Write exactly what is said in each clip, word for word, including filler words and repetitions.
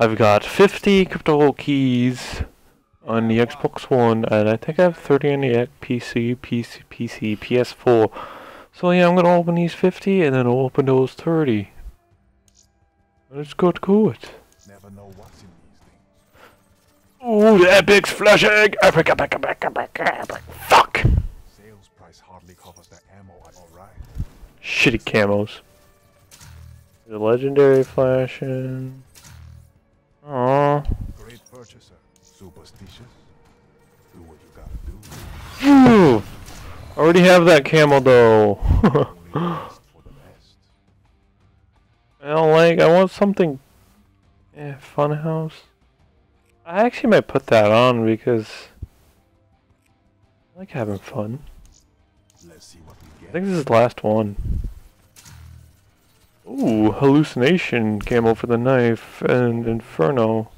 I've got fifty crypto keys on the Xbox One, and I think I have thirty on the P C, P C, P C, P S four. So yeah, I'm gonna open these fifty, and then I'll open those thirty. Let's go to it. Never know what's in these things. Ooh, the Epic's flashing! Epic, epic, epic, epic, epic. Fuck! Sales price hardly covers that ammo, alright. Shitty camos. The legendary flashing. Aww. Great purchaser. Superstitious. Do what you gotta do. Phew! I already have that camel though. I don't like, I want something. Eh, funhouse. I actually might put that on because I like having fun. Let's see what we get. I think this is the last one. Ooh, hallucination camo for the knife and inferno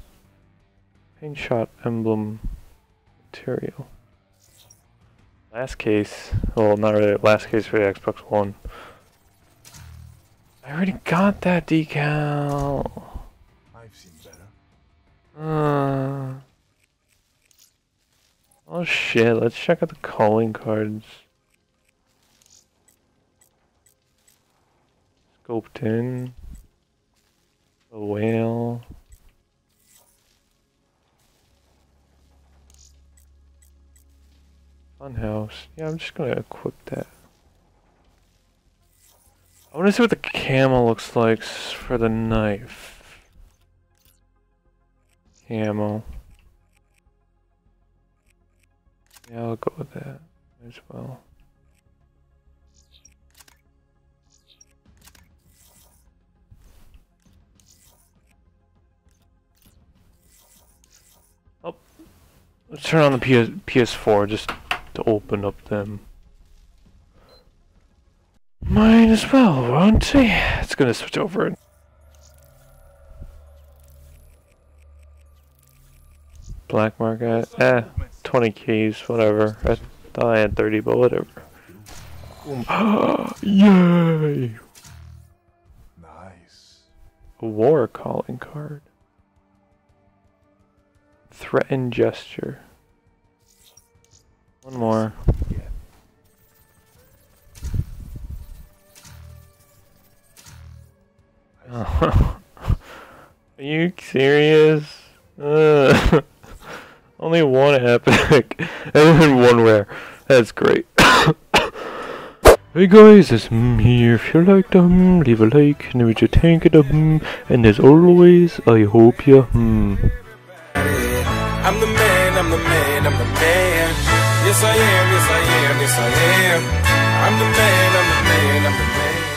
paint shot emblem material. Last case, well, not really. Last case for the Xbox One. I already got that decal. I've seen better. Uh, oh shit! Let's check out the calling cards. Scoped in, the whale, funhouse. Yeah, I'm just gonna equip that. I wanna see what the camo looks like for the knife. Camo. Yeah, I'll go with that as well. Let's turn on the P S P S four just to open up them. Might as well, won't we? It's gonna switch over it. Black market, eh? Twenty keys, whatever. I thought I had thirty, but whatever. Yay! Nice. A war calling card. Threatened gesture. One more. Yeah. Oh. Are you serious? Uh, only one epic. And then one rare. That's great. Hey guys, it's me here. If you liked them, um, leave a like, and if you think of them, and as always, I hope you hmm. I'm the man, I'm the man, I'm the man. Yes I am, yes I am, yes I am. I'm the man, I'm the man, I'm the man.